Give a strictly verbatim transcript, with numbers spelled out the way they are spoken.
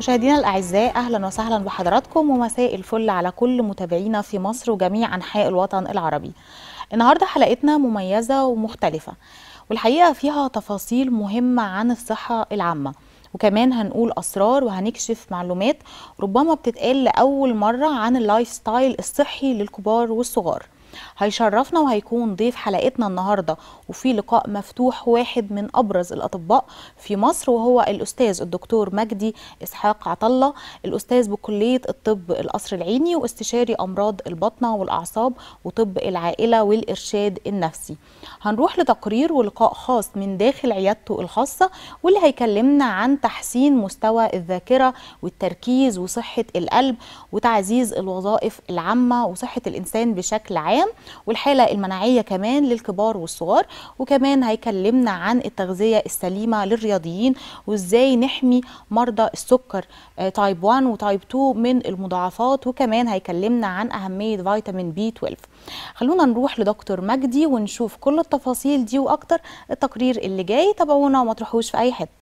مشاهدينا الأعزاء، أهلا وسهلا بحضراتكم ومساء الفل على كل متابعينا في مصر وجميع أنحاء الوطن العربي. النهاردة حلقتنا مميزة ومختلفة، والحقيقة فيها تفاصيل مهمة عن الصحة العامة، وكمان هنقول أسرار وهنكشف معلومات ربما بتتقال لأول مرة عن اللايف ستايل الصحي للكبار والصغار. هيشرفنا وهيكون ضيف حلقتنا النهاردة وفي لقاء مفتوح واحد من أبرز الأطباء في مصر، وهو الأستاذ الدكتور مجدي إسحاق عطلة، الأستاذ بكلية الطب القصر العيني واستشاري أمراض البطنة والأعصاب وطب العائلة والإرشاد النفسي. هنروح لتقرير ولقاء خاص من داخل عيادته الخاصة، واللي هيكلمنا عن تحسين مستوى الذاكرة والتركيز وصحة القلب وتعزيز الوظائف العامة وصحة الإنسان بشكل عام، والحالة المناعية كمان للكبار والصغار. وكمان هيكلمنا عن التغذية السليمة للرياضيين وازاي نحمي مرضى السكر تايب واحد وتايب اتنين من المضاعفات، وكمان هيكلمنا عن أهمية فيتامين بي اتناشر. خلونا نروح لدكتور مجدي ونشوف كل التفاصيل دي وأكتر. التقرير اللي جاي تابعونا وما تروحوش في أي حتة.